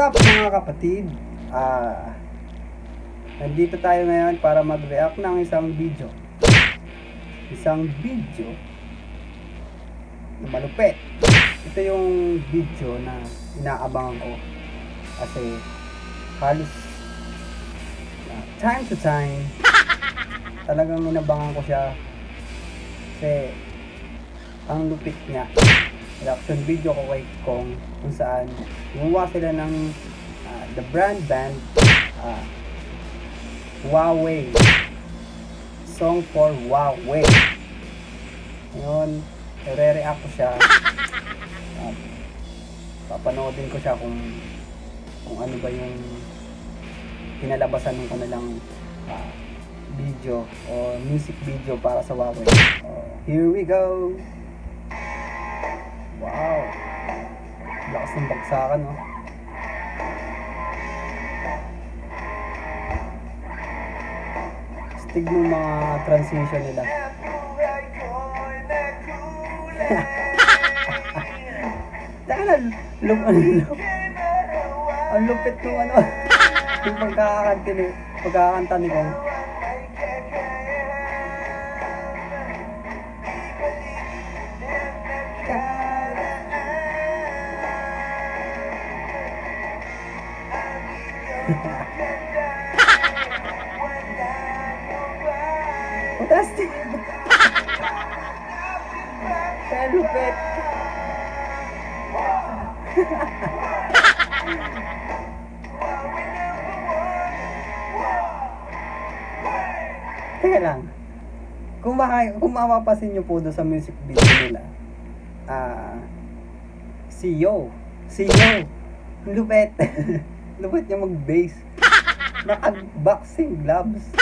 What's up mga kapatid? Nandito tayo ngayon para mag-react ng isang video na malupit. Ito yung video na inaabangan ko kasi halos time to time talagang inabangan ko siya kasi ang lupit niya. Reaction video ko kay Cong kung saan gumawa sila ng The Brand Band Huawei Song for Huawei. Ngayon, re-react ko siya. Papanoodin ko siya kung ano ba yung kinalabasan ng kanilang video o music video para sa Huawei. Here we go! Wow! Lakas ng bagsakan, no? Astig ng mga transition nila. Taka na, ang lupit ng ano. Yung pagkakanta ni Cong. Fantastic! Kaya lupit! Teka lang, kung mapapasin nyo po doon sa music video nila, si Yo! Lupit! Lupit niya mag-bass. Naka-boxing gloves.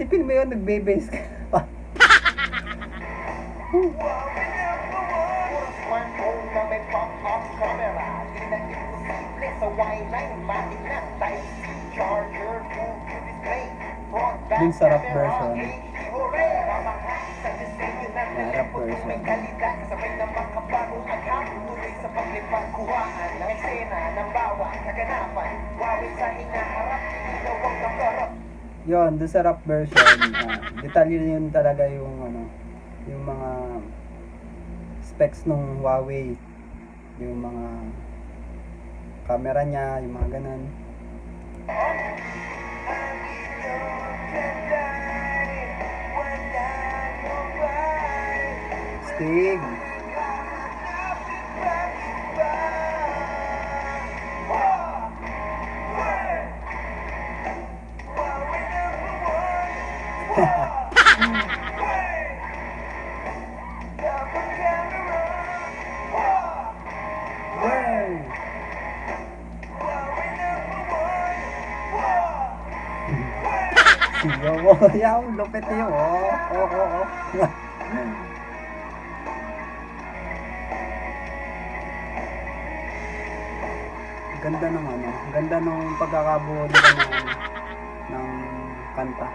Sipin mo yun, nagbe-bass ka pa. Yung sarap version. Sarap version. Yon, doon sa rap version, detalye yun talaga yung yung mga specs nung Huawei, yung mga camera niya, yung mga ganun. Stig. Yaw, lupit yun, oh. Ganda ng ganda ng pagkakabuo ng kanta.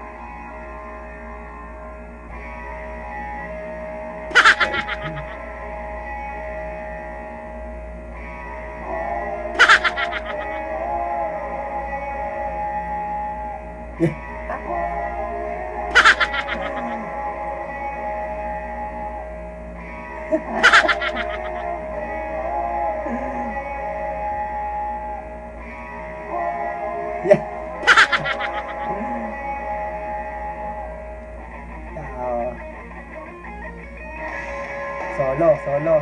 Yeah. Solo.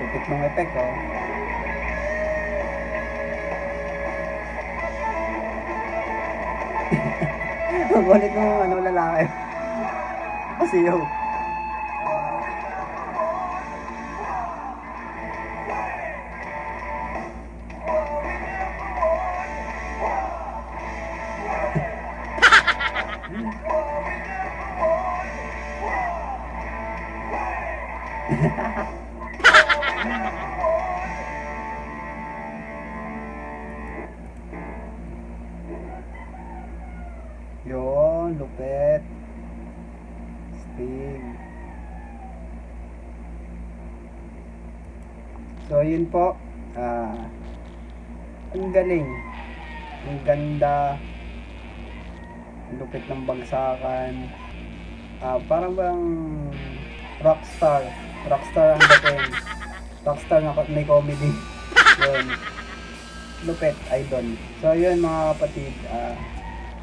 Lupit ng effect, oh. Ang gulit mo, lalaki. Kasi yun. Yun, lupet. Steam. So yun po. Ang galing. Ang ganda. Lupit ng bagsakan. Parang bang rockstar. Rockstar ang dating. Rockstar na may comedy. Yun. Lupet, idol. So yun mga kapatid.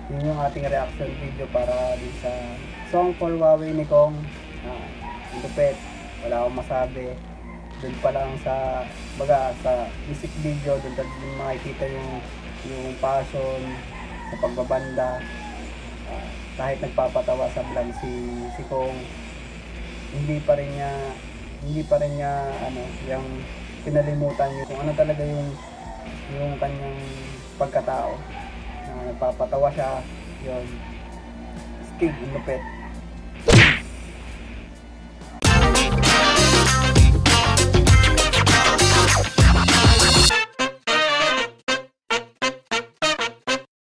Yun yung ating reaction video para din sa song for Huawei ni Cong. Lupet. Wala akong masabi. Doon pa lang sa baga, sa music video. Doon yung makikita yung passion sa pagbabanda. Kahit nagpapatawa sa vlog si Cong, hindi pa rin niya ano, yung pinalimutan niya kung ano talaga yung kanyang pagkatao. Nagpapatawa siya, yun, stig, lupet.